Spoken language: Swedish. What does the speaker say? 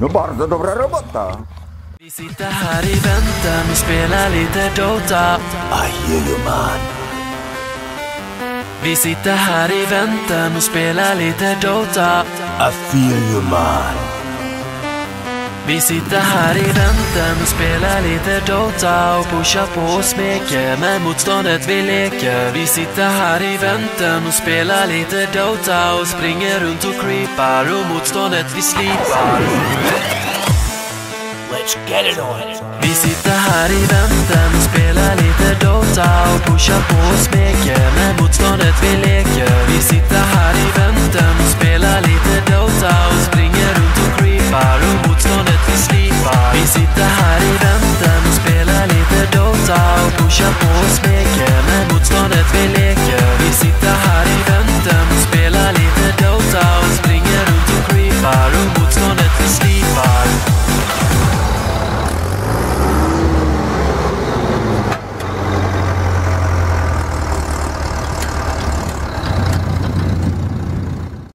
No bardzo dobra robota. Visita här I väntan, vi spelar lite Dota. Ajeluman. Visita här I väntan, vi spelar lite Dota. Ajeluman. Visita här I väntan, vi spelar lite Dota och pushar på och smeker med motståndet vi leker. Visita här I väntan och spelar lite Dota och springer runt och creepar och motståndet vi slipar. Let's get it on. Visita här I väntan och spelar lite Dota och pushar på och smeker med motståndet vi leker. Visita här I väntan och spelar lite Dota och springer runt och creepar.